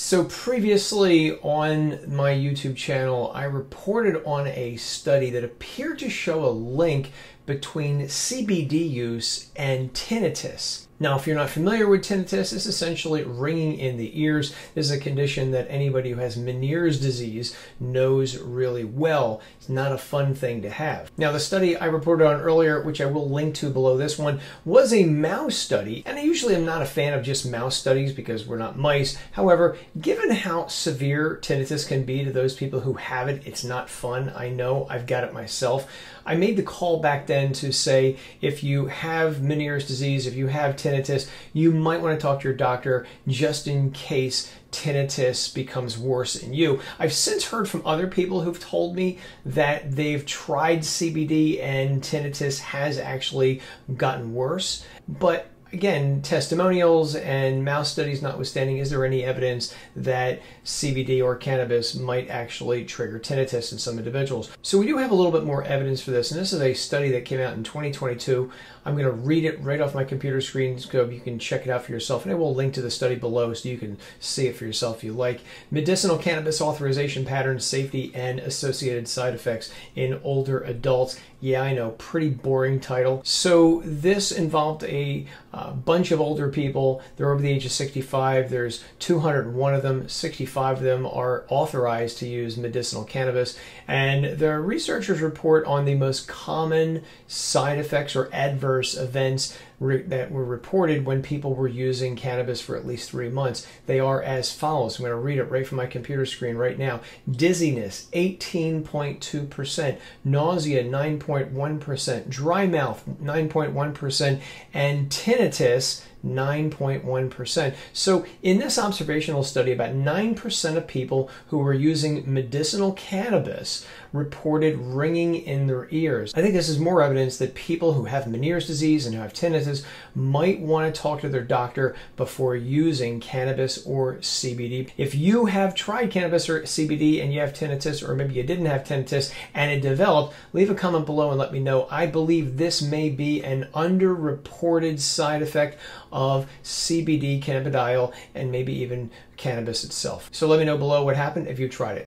So previously on my YouTube channel, I reported on a study that appeared to show a link between CBD use and tinnitus. Now, if you're not familiar with tinnitus, it's essentially ringing in the ears. This is a condition that anybody who has Meniere's disease knows really well. It's not a fun thing to have. Now, the study I reported on earlier, which I will link to below this one, was a mouse study. And I usually am not a fan of just mouse studies because we're not mice. However, given how severe tinnitus can be to those people who have it, it's not fun. I know, I've got it myself. I made the call back then to say, if you have Meniere's disease, if you have tinnitus, you might want to talk to your doctor just in case tinnitus becomes worse in you. I've since heard from other people who've told me that they've tried CBD and tinnitus has actually gotten worse, but again, testimonials and mouse studies notwithstanding, is there any evidence that CBD or cannabis might actually trigger tinnitus in some individuals? So we do have a little bit more evidence for this, and this is a study that came out in 2022. I'm going to read it right off my computer screen so you can check it out for yourself, and I will link to the study below so you can see it for yourself if you like. Medicinal cannabis authorization patterns, safety, and associated side effects in older adults. Yeah, I know, pretty boring title. So this involved a bunch of older people. They're over the age of 65. There's 201 of them. 65 of them are authorized to use medicinal cannabis. And the researchers report on the most common side effects or adverse events that were reported when people were using cannabis for at least 3 months. They are as follows. I'm going to read it right from my computer screen right now. Dizziness, 18.2%. Nausea, 9.1%. Dry mouth, 9.1%. And tinnitus, 9.1%. So in this observational study, about 9% of people who were using medicinal cannabis reported ringing in their ears. I think this is more evidence that people who have Meniere's disease and who have tinnitus might want to talk to their doctor before using cannabis or CBD. If you have tried cannabis or CBD and you have tinnitus, or maybe you didn't have tinnitus and it developed, leave a comment below and let me know. I believe this may be an underreported side effect of CBD, cannabidiol, and maybe even cannabis itself. So let me know below what happened if you tried it.